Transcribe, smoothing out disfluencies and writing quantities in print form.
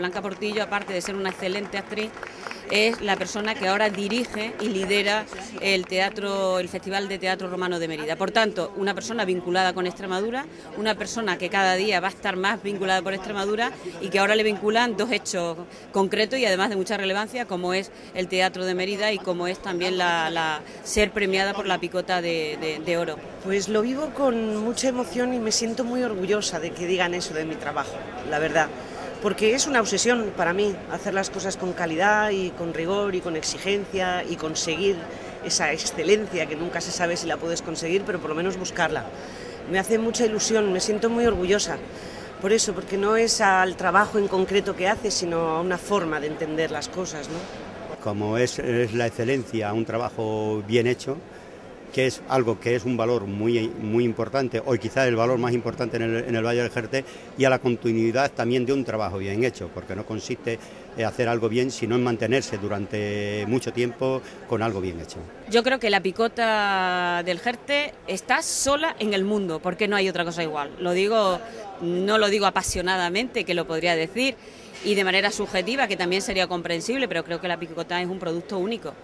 Blanca Portillo, aparte de ser una excelente actriz, es la persona que ahora dirige y lidera el teatro, el Festival de Teatro Romano de Mérida. Por tanto, una persona vinculada con Extremadura, una persona que cada día va a estar más vinculada por Extremadura y que ahora le vinculan dos hechos concretos y además de mucha relevancia, como es el Teatro de Mérida y como es también la ser premiada por la Picota de Oro. Pues lo vivo con mucha emoción y me siento muy orgullosa de que digan eso de mi trabajo, la verdad. Porque es una obsesión para mí hacer las cosas con calidad y con rigor y con exigencia y conseguir esa excelencia que nunca se sabe si la puedes conseguir, pero por lo menos buscarla. Me hace mucha ilusión, me siento muy orgullosa por eso, porque no es al trabajo en concreto que haces, sino a una forma de entender las cosas, ¿no? Como es la excelencia, un trabajo bien hecho, que es algo que es un valor muy importante, o quizás el valor más importante en el Valle del Jerte, y a la continuidad también de un trabajo bien hecho, porque no consiste en hacer algo bien, sino en mantenerse durante mucho tiempo con algo bien hecho. Yo creo que la Picota del Jerte está sola en el mundo, porque no hay otra cosa igual. Lo digo, no lo digo apasionadamente, que lo podría decir, y de manera subjetiva, que también sería comprensible, pero creo que la Picota es un producto único.